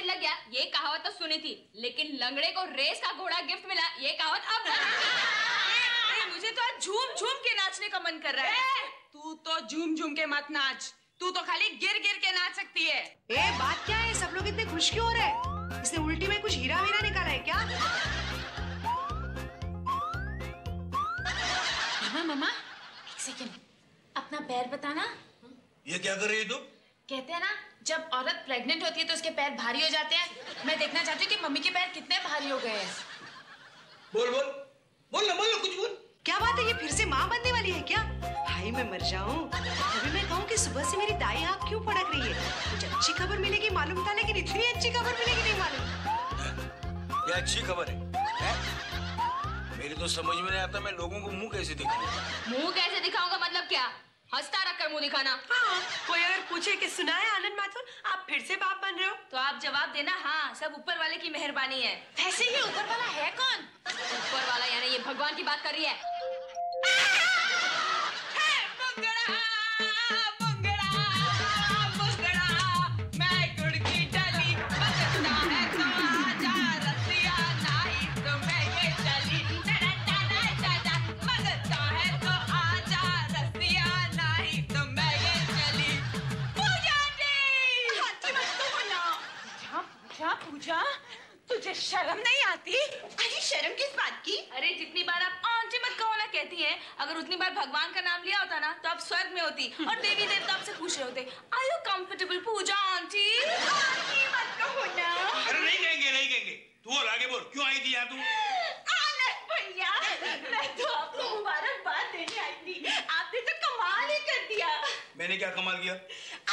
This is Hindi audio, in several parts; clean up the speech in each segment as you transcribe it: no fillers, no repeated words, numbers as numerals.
में लग गया ये कहावत तो सुनी थी, लेकिन लंगड़े को रेस का घोड़ा गिफ्ट मिला ये कहावत अब नहीं। मुझे तो आज झूम झूम के नाचने का मन कर रहा है। तू तो झूम झूम के मत नाच, तू तो खाली गिर गिर के नाच सकती है। ए बात क्या है, सब लोग इतने खुश क्यों हो रहे हैं? इसने उल्टी में कुछ हीरा वीरा निकाला है क्या? मामा मामा एक सेकंड, अपना पैर बताना। ये क्या कर रही है तू? कहते हैं ना जब औरत प्रेग्नेंट होती है तो उसके पैर भारी हो जाते हैं। मैं देखना चाहती हूँ कि मम्मी के पैर कितने भारी हो गए हैं। बोल बोल बोल ना कुछ बोल। क्या बात है, ये फिर से माँ बनने वाली है क्या? भाई मैं मर जाऊँ। अभी मैं कहूँ कि सुबह से मेरी दाई आँख क्यों फड़क रही है? कुछ अच्छी खबर मिलेगी मालूम था, लेकिन इतनी अच्छी खबर मिलेगी नहीं मालूम। ये अच्छी खबर है? मेरी तो समझ में नहीं आता मैं लोगों को मुंह कैसे दिखाऊंगा। मुंह कैसे दिखाऊंगा मतलब क्या? हंसता रखकर मुंह दिखाना। हाँ, कोई अगर पूछे कि सुना है आनंद माथुर आप फिर से बाप बन रहे हो तो आप जवाब देना हाँ सब ऊपर वाले की मेहरबानी है। वैसे ही ऊपर वाला है कौन? ऊपर वाला यानी ये भगवान की बात कर रही है। तुझे शर्म नहीं आती? अरे शर्म किस बात की? अरे जितनी बार आप आंटी मत कहो ना कहती हैं, अगर उतनी बार भगवान का नाम लिया होता ना तो आप स्वर्ग में होती और देवी देवता आपसे पूछ रहे होते are you comfortable Pooja aunty? Aunty मत कहो ना। अरे नहीं कहेंगे। तू और आगे बोल, क्यों आई थी यहाँ तू? आनंद भैया मैं तो आपको मुबारकबाद देने आई थी, आपने तो कमाल ही कर दिया। मैंने क्या कमाल किया?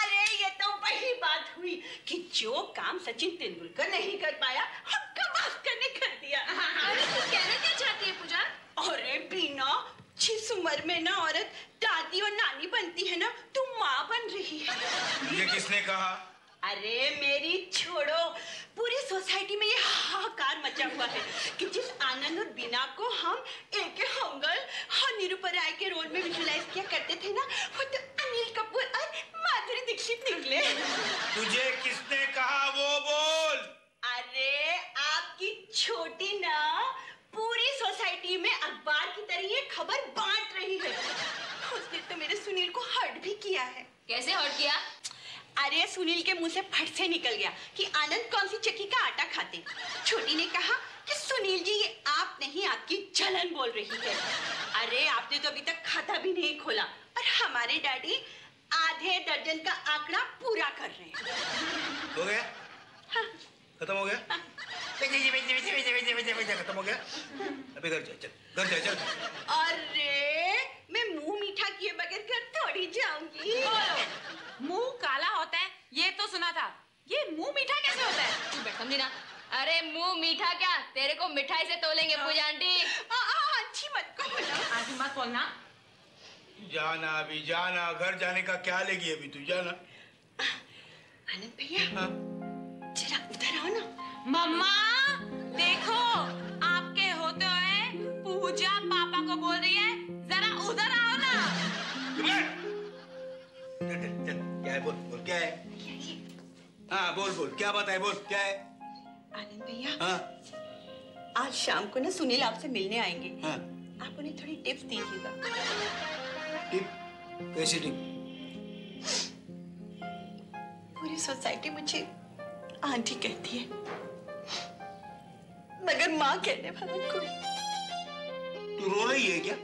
अरे ये तो वही बात हुई कि जो काम सचिन तेंदुलकर नहीं कर पाया हम गवास्कर ने कर दिया। अरे तू कहना क्या चाहती है पूजा? अरे बीना जिस उम्र में ना औरत दादी और नानी बनती है ना तू माँ बन रही है। ये किसने कहा? अरे मेरी छोड़ो पूरी सोसाइटी में ये हाहाकार मचा हुआ है कि जिस आनंद और बीना को हम एक हंगल और निरूपराय के रोल में विजुलाइज किया करते थे ना वो तो अनिल कपूर और माधुरी दीक्षित निकले। तुझे किसने कहा वो बोल? अरे आपकी छोटी ना पूरी सोसाइटी में अखबार की तरह ये खबर बांट रही है। उसने तो मेरे सुनील को हर्ट भी किया है। कैसे हर्ट किया? अरे सुनील के मुंह से फट से निकल गया कि आनंद कौन सी चक्की का आटा खाते। छोटी ने कहा कि सुनील जी ये आप नहीं आपकी जलन बोल रही है। अरे आपने तो अभी तक खाता भी नहीं खोला और हमारे डैडी आधे दर्जन का आंकड़ा पूरा कर रहे हैं। हो गया? हाँ। खत्म हो गया? हाँ। खत्म हो गया? अभी घर जा, चल घर जा चल। अरे मैं मुंह मीठा किए बगैर घर थोड़ी जाऊंगी। मुंह काला होता है ये तो सुना था, ये मुंह मीठा कैसे होता है? तू बैठ समझी ना। अरे मुंह मीठा क्या, तेरे को मिठाई से तोलेंगे पूजा आंटी। अच्छी मत को आंटी मत बोलना। जाना अभी जाना, घर जाने का क्या लेगी अभी तू, जाना। आनंद भैया जरा उधर आओ ना। मम्मा देखो आपके होते हुए पूजा पापा को बोल रही है जरा उधर आओ ना। चल क्या है बोल क्या है? हाँ बोल क्या बात है, बोल क्या है? आनंद भैया आज शाम को ना सुनील आपसे मिलने आएंगे। हाँ? आप उन्हें थोड़ी टिप्स दीजिएगा। टिप? कैसी टिप? पूरी सोसाइटी मुझे आंटी कहती है मगर माँ कहने वाला कोई। तू रो रही है क्या?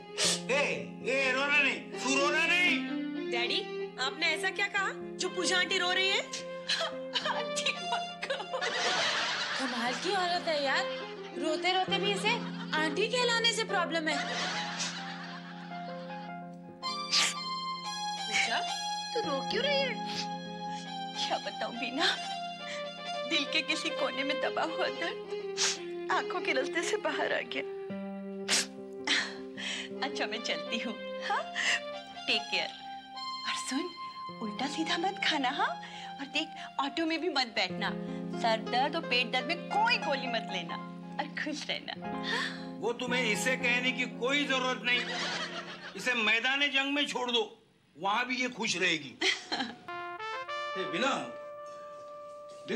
ए रोना नहीं, तू रोना नहीं। डैडी आपने ऐसा क्या कहा जो पूजा आंटी रो रही है? आंटी मत कहो। कमाल की औरत है यार, रोते रोते भी इसे आंटी कहलाने से प्रॉब्लम है। पूजा तू रो क्यों रही है? क्या बताऊं बीना, दिल के किसी कोने में दबा हुआ दर्द आंखों के रास्ते से बाहर आ गया। अच्छा मैं चलती हूँ, हाँ टेक केयर। और सुन उल्टा सीधा मत खाना, हाँ और देख ऑटो में भी मत बैठना, सर दर्द और पेट दर्द में कोई गोली मत लेना और खुश रहना। हाँ? वो तुम्हें इसे कहने की कोई जरूरत नहीं, इसे मैदान जंग में छोड़ दो वहाँ भी ये खुश रहेगी। बिना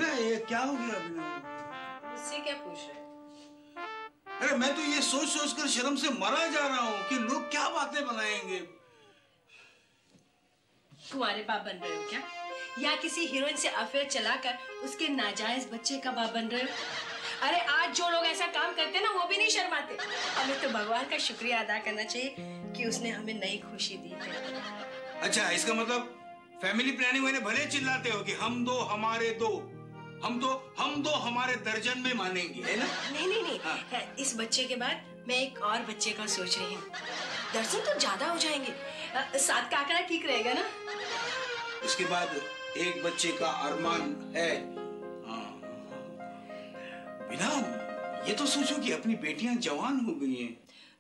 ये क्या हो गया अभिनव? मुझसे क्या पूछ रहे? अरे मैं तो ये सोच सोच कर शर्म से मरा जा रहा हूँ कि लोग क्या बातें बनाएंगे। तुम्हारे बाप बन रहे हो क्या? या किसी हीरोइन से अफेयर चलाकर उसके नाजायज बच्चे का बाप बन रहे हो? अरे आज जो लोग ऐसा काम करते ना वो भी नहीं शर्माते। हमें तो भगवान का शुक्रिया अदा करना चाहिए कि उसने हमें नई खुशी दी है। अच्छा इसका मतलब फैमिली प्लानिंग वाले भले चिल्लाते हो कि हम दो हमारे दो, हम दो हमारे दर्जन में मानेंगे, है ना? नहीं हाँ। इस बच्चे के बाद मैं एक और बच्चे का सोच रही हूँ। दर्जन तो ज्यादा हो जाएंगे, 7 का आंकड़ा ठीक रहेगा ना? उसके बाद एक बच्चे का अरमान है। बिना ये तो सोचो कि अपनी बेटियां जवान हो गई हैं।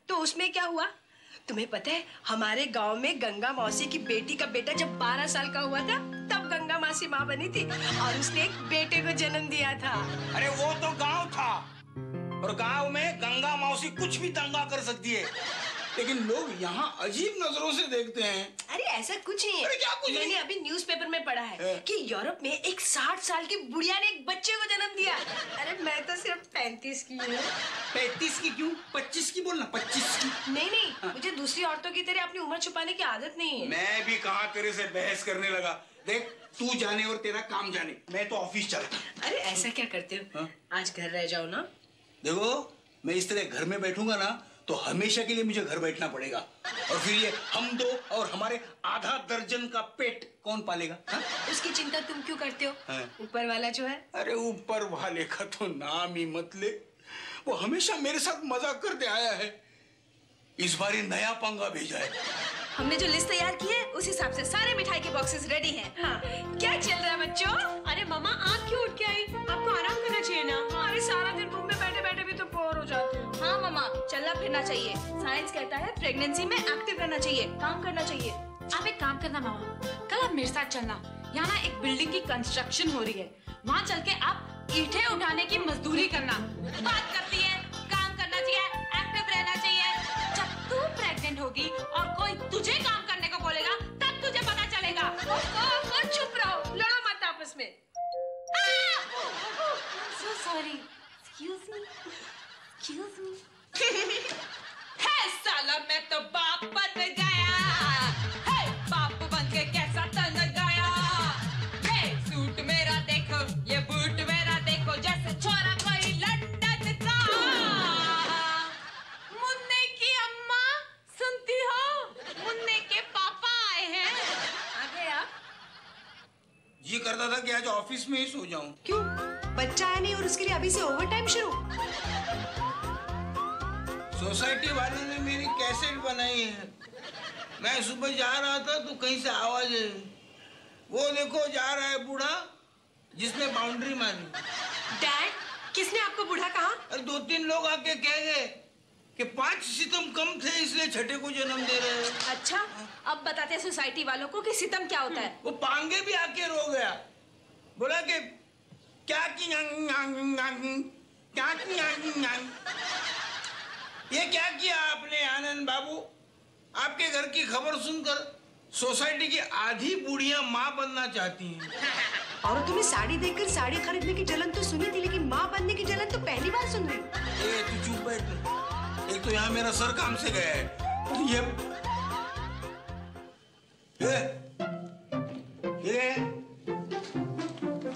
तो उसमें क्या हुआ? तुम्हें पता है हमारे गांव में गंगा मौसी की बेटी का बेटा जब 12 साल का हुआ था तब गंगा मौसी माँ बनी थी और उसने एक बेटे को जन्म दिया था। अरे वो तो गांव था और गांव में गंगा मौसी कुछ भी दंगा कर सकती है, लेकिन लोग यहाँ अजीब नजरों से देखते हैं। अरे ऐसा कुछ नहीं है। अरे क्या कुछ? मैंने अभी न्यूज़पेपर में पढ़ा है कि यूरोप में एक 60 साल की बुढ़िया ने एक बच्चे को जन्म दिया। अरे मैं तो सिर्फ 35 की हूँ। 35 की क्यों? 25 की बोलना, 25 की। नहीं हाँ। मुझे दूसरी औरतों की तरह अपनी उम्र छुपाने की आदत नहीं है। मैं भी कहाँ तेरे से बहस करने लगा। देख तू जाने और तेरा काम जाने, मैं तो ऑफिस चलता हूँ। अरे ऐसा क्या करते हो? आज घर रह जाओ ना। देखो मैं इस तरह घर में बैठूंगा ना तो हमेशा के लिए मुझे घर बैठना पड़ेगा और फिर ये हम दो और हमारे आधा दर्जन का पेट कौन पालेगा? हा? उसकी चिंता तुम क्यों करते हो? ऊपर वाला जो है। अरे ऊपर वाले का तो नाम ही मत ले, वो हमेशा मेरे साथ मजाक करते आया है। इस बार ये नया पंगा भेजा है। हमने जो लिस्ट तैयार की है उस हिसाब से सारे मिठाई के बॉक्सेस रेडी हैं। हाँ। क्या चल रहा है बच्चों? अरे मामा आप क्यों उठ के आई? आपको आराम करना चाहिए ना। अरे सारा दिन रूम में बैठे बैठे भी तो बोर हो जाते हो। हाँ मामा चलना फिरना चाहिए। साइंस कहता है प्रेगनेंसी में एक्टिव रहना चाहिए, काम करना चाहिए। आप एक काम करना मामा, कल आप मेरे साथ चलना। यहाँ ना एक बिल्डिंग की कंस्ट्रक्शन हो रही है, वहाँ चल के आप ईंटें उठाने की मजदूरी करना। बात करती है, काम करना चाहिए, एक्टिव रहना चाहिए। तू प्रेग्नेंट होगी और कोई तुझे काम करने को बोलेगा तब तुझे पता चलेगा। ओ, चुप रहो, लड़ो मत आपस में। So sorry, excuse me, excuse me. है साला मैं तो बाप बन गया। है बाप बन के कैसा तन गया। है सूट मेरा देखो, ये बूट मेरा देखो, जैसे छोरा कोई लड़का। ये करता था कि आज ऑफिस में ही सो जाऊं। क्यों? बच्चा है नहीं और उसके लिए अभी से ओवरटाइम शुरू। सोसाइटी वालों ने मेरी कैसेट बनाई है। मैं सुबह जा रहा था तो कहीं से आवाज आई, वो देखो जा रहा है बूढ़ा जिसने बाउंड्री मारी। डैड किसने आपको बूढ़ा कहा? अरे 2-3 लोग आके कह गए कि 5 सितम कम थे इसलिए छठे को जन्म दे रहे हैं। अच्छा अब बताते हैं सोसाइटी वालों को कि सितम क्या होता है। वो पांगे भी आके रो गया, बोला कि ये क्या किया आपने आनंद बाबू? आपके घर की खबर सुनकर सोसाइटी की आधी बूढ़िया माँ बनना चाहती हैं। और तुम्हें साड़ी देखकर साड़ी खरीदने की जलन तो सुनी थी, लेकिन माँ बनने की जलन तो पहली बार सुन रही। ए तू चुप बैठ। एक तो यहाँ मेरा सर काम से गया है और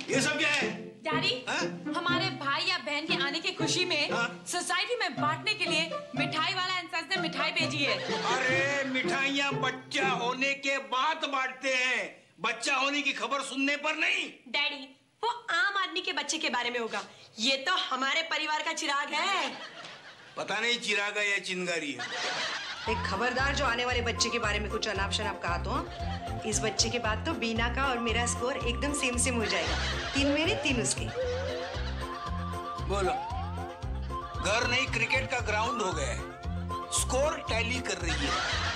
ये सब क्या है? डैडी हमारे भाई या बहन के आने की खुशी में सोसाइटी में बांटने के लिए मिठाई वाला इंसान ने मिठाई भेजी है। अरे मिठाइयाँ बच्चा होने के बाद बांटते हैं, बच्चा होने की खबर सुनने पर नहीं। डैडी वो आम आदमी के बच्चे के बारे में होगा, ये तो हमारे परिवार का चिराग है। पता नहीं चिरागा या चिंगारी है। एक खबरदार जो आने वाले बच्चे के बारे में कुछ अनाप शनाप कहा तो इस बच्चे के बाद तो बीना का और मेरा स्कोर एकदम सेम हो जाएगा। 3 मेरे 3 उसके। बोलो घर नहीं क्रिकेट का ग्राउंड हो गया है, स्कोर टैली कर रही है।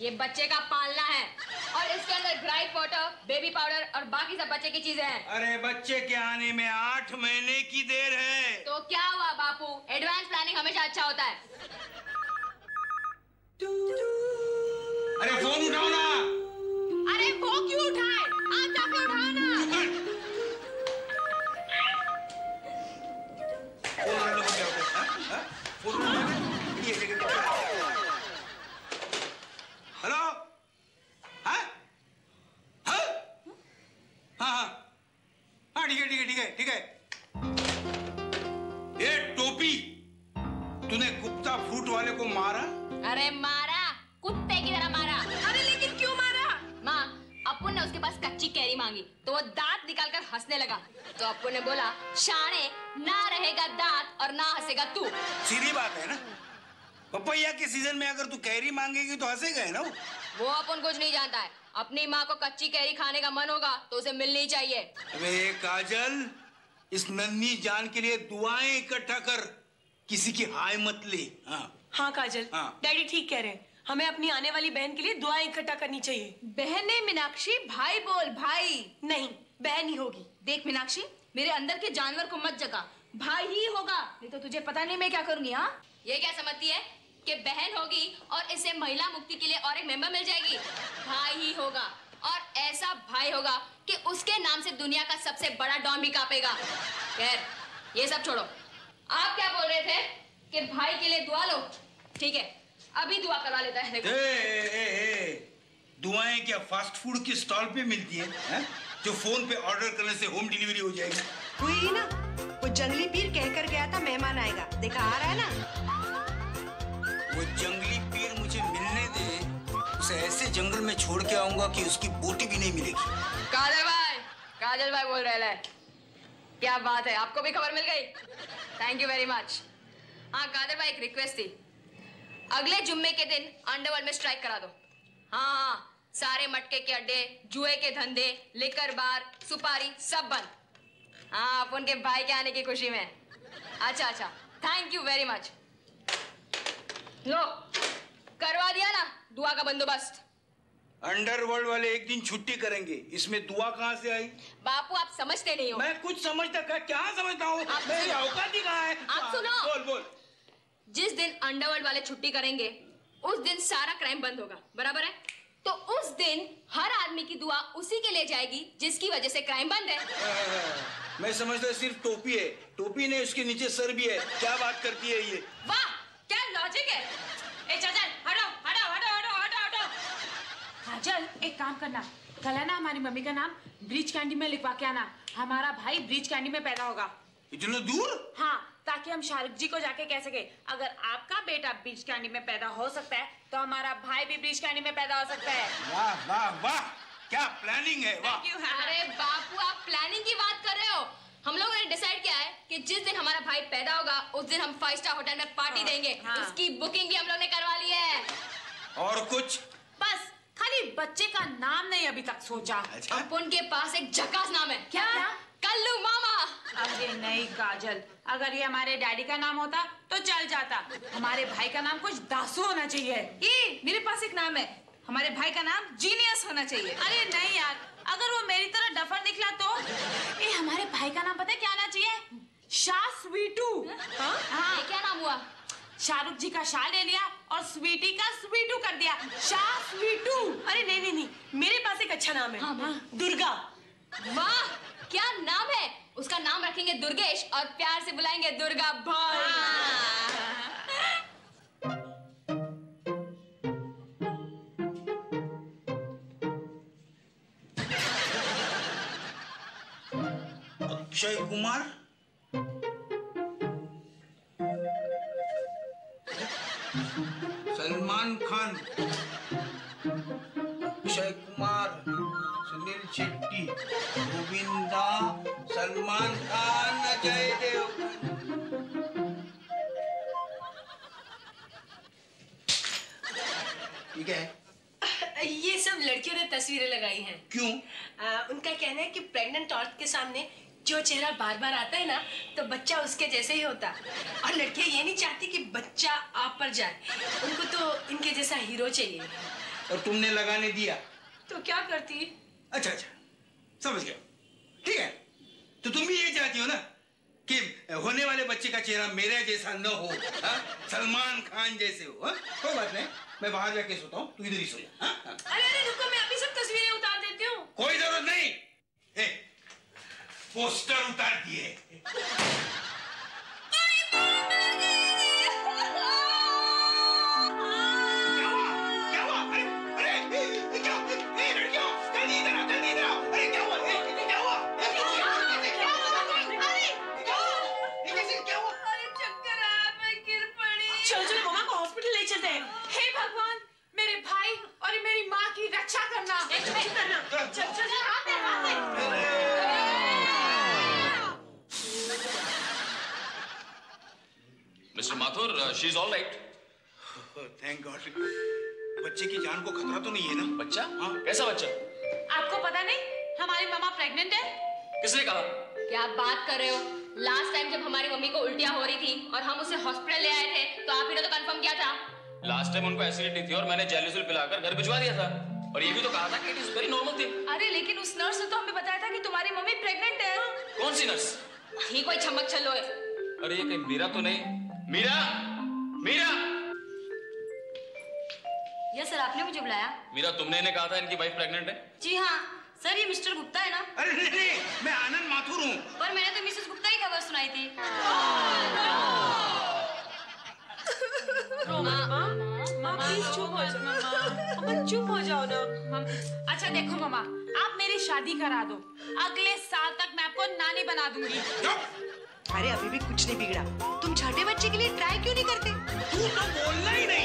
ये बच्चे का पालना है और इसके अंदर ग्राइड वाटर, बेबी पाउडर और बाकी सब बच्चे की चीजें हैं। अरे बच्चे के आने में 8 महीने की देर है। तो क्या हुआ बापू, एडवांस प्लानिंग हमेशा अच्छा होता है। अरे फोन उठाओ ना। अरे वो क्यों उठाए, आप जाके उठाओ ना। हेलो, हाँ हाँ हाँ हाँ, ठीक है ठीक है ठीक है ठीक है। ये टोपी, तूने गुप्ता फूट वाले को मारा? अरे मारा, कुत्ते की तरह मारा। अरे लेकिन क्यों मारा? माँ, अपुन ने उसके पास कच्ची कैरी मांगी तो वो दांत निकालकर हंसने लगा, तो अपुन ने बोला, शाणे ना रहेगा दांत और ना हंसेगा तू। सीधी बात है ना, पपैया के सीजन में अगर तू कैरी मांगेगी तो हंसेगा है ना वो। अपन कुछ नहीं जानता है, अपनी माँ को कच्ची कैरी खाने का मन होगा तो उसे मिलनी चाहिए। अबे काजल, इस नन्ही जान के लिए दुआएं इकट्ठा कर, किसी की हाय मत ले। हाँ हाँ काजल, हाँ। डैडी ठीक कह रहे हैं, हमें अपनी आने वाली बहन के लिए दुआएं इकट्ठा करनी चाहिए। बहने मीनाक्षी, भाई बोल भाई। नहीं, बहन ही होगी। देख मीनाक्षी, मेरे अंदर के जानवर को मत जगा, भाई ही होगा, नहीं तो तुझे पता नहीं मैं क्या करूँगी। हाँ, ये क्या समझती है कि बहन होगी और इसे महिला मुक्ति के लिए और एक मेंबर मिल जाएगी? भाई ही होगा, और ऐसा भाई होगा कि उसके नाम से दुनिया का सबसे बड़ा डॉन भी कांपेगा। खैर ये सब छोड़ो, आप क्या बोल रहे थे कि भाई के लिए दुआ लो? ठीक है, अभी दुआ करवा लेता है। दुआएं क्या फास्ट फूड की स्टॉल पे मिलती है, जो फोन पे ऑर्डर करने से होम डिलीवरी हो जाएगी। हुई ना, वो जंगली पीर कहकर गया था मेहमान आएगा, देखा आ रहा है ना। वो जंगली पीर मुझे मिलने दे, उसे ऐसे जंगल में छोड़ के आऊंगा कि उसकी बोटी भी नहीं मिलेगी। काजल भाई बोल रहे हैं, क्या बात है, आपको भी खबर मिल गई, थैंक यू वेरी मच। हाँ काजल भाई, एक रिक्वेस्ट थी, अगले जुम्मे के दिन अंडरवर्ल्ड में स्ट्राइक करा दो। हाँ, सारे मटके के अड्डे, जुए के धंधे, लिकर बार, सुपारी सब बंद। हाँ, अपन के भाई के आने की खुशी में। अच्छा अच्छा, थैंक यू वेरी मच। लो, करवा दिया ना दुआ का बंदोबस्त। अंडरवर्ल्ड वाले एक दिन छुट्टी करेंगे, इसमें दुआ कहाँ से आई? बापू आप समझते नहीं हो। मैं कुछ समझता, क्या समझता हूँ, मेरी औकात ही कहाँ है। आप सुनो, बोल बोल। जिस दिन अंडरवर्ल्ड वाले छुट्टी करेंगे उस दिन सारा क्राइम बंद होगा, बराबर है? तो उस दिन हर आदमी की दुआ उसी के लिए जाएगी जिसकी वजह से क्राइम बंद है। मैं समझता सिर्फ टोपी है, टोपी ने उसके नीचे सर भी है। क्या बात करती है ये, वाह क्या लॉजिक है। ए काजल, हटो हटो हटो हटो हटो हटो। काजल एक काम करना, कल है ना हमारी मम्मी का नाम ब्रीच कैंडी में लिखवा के आना, हमारा भाई ब्रीच कैंडी में पैदा होगा। इतना दूर? हाँ, ताकि हम शाहरुख जी को जाके कह सके, अगर आपका बेटा ब्रीच कैंडी में पैदा हो सकता है तो हमारा भाई भी ब्रीच कैंडी में पैदा हो सकता है। वाह वाह वाह, क्या प्लानिंग है, वाह। अरे बापू आप प्लानिंग की बात कर रहे हो, हम लोगों ने डिसाइड किया है कि जिस दिन हमारा भाई पैदा होगा उस दिन हम 5 स्टार होटल में पार्टी देंगे। हाँ। उसकी बुकिंग भी हम लोग ने करवा ली है। और कुछ? बस, खाली बच्चे का नाम नहीं अभी तक सोचा। अब उनके पास एक झकास नाम है, क्या? कल्लू मामा। अरे नहीं काजल, अगर ये हमारे डैडी का नाम होता तो चल जाता, हमारे भाई का नाम कुछ दासू होना चाहिए। ये मेरे पास एक नाम है, हमारे भाई का नाम जीनियस होना चाहिए। अरे नहीं यार, अगर वो मेरी तरह डफर निकला तो। ये हमारे भाई का नाम पता है क्या आना चाहिए? शाह स्वीटू। हाँ हाँ, क्या नाम हुआ? शाहरुख जी का शाह ले लिया और स्वीटी का स्वीटू कर दिया, शाह स्वीटू। अरे नहीं नहीं नहीं, मेरे पास एक अच्छा नाम है। हाँ, दुर्गा। वाह क्या नाम है, उसका नाम रखेंगे दुर्गेश और प्यार से बुलाएंगे दुर्गा भाई। अक्षय कुमार, सलमान खान, अक्षय कुमार, सुनील शेट्टी, गोविंदा, सलमान खान, अजय देव। ठीक है, ये सब लड़कियों ने तस्वीरें लगाई हैं। क्यों? उनका कहना है कि प्रेग्नेंट औरत के सामने जो चेहरा बार बार आता है ना, तो बच्चा उसके जैसे ही होता, और लड़कियां ये नहीं चाहती कि बच्चा आप पर जाए, उनको तो इनके जैसा हीरो चाहिए। और तुमने लगाने दिया तो क्या करती? अच्छा अच्छा समझ गया, ठीक है। तो तुम भी ये चाहती हो ना कि होने वाले बच्चे का चेहरा मेरे जैसा न हो, सलमान खान जैसे हो। कोई बात नहीं, मैं बाहर जाके सोता हूँ, तू इधर ही सो जा। अरे रुको, मैं अभी सब तस्वीरें उतार देती हूँ। कोई जरूरत नहीं, पोस्टर उतार दिए। Mister Mathur, she is all right. Thank God. बच्चे की जान को खतरा तो नहीं है ना? बच्चा? हाँ. कैसा बच्चा? आपको पता नहीं? हमारी मामा प्रेग्नेंट है? किसने कहा? क्या बात कर रहे हो? Last time जब हमारी मम्मी को उल्टियाँ हो रही थी और हम उसे हॉस्पिटल ले आए थे, तो आपने तो कंफर्म किया था। Last time उनको एसिडिटी थी और मैंने जेलिसिल पिलाकर घर भिजवा दिया था। और ये भी तो कहा था कि it is very normal thing. अरे लेकिन उस नर्स ने तो हमें बताया था कि तुम्हारी मम्मी प्रेग्नेंट है। कौन सी नर्स? ही कोई छमक छलो है। अरे ये कहीं मीरा तो नहीं? मीरा, मीरा। यस सर, आपने मुझे बुलाया? मीरा, तुमने इन्हें कहा था इनकी वाइफ प्रेग्नेंट है? जी हाँ सर, ये मिस्टर गुप्ता है ना? अरे नहीं, मैं आनंद माथुर हूँ। और मैंने तो मिसेस गुप्ता की खबर सुनाई थी। चुप हो जाओ ना। अच्छा देखो मामा, आप मेरी शादी करा दो, अगले साल तक मैं आपको नानी बना दूंगी। अरे अभी भी कुछ नहीं बिगड़ा, तुम छोटे बच्चे के लिए ट्राई क्यों नहीं करते? तू तो बोलना ही नहीं।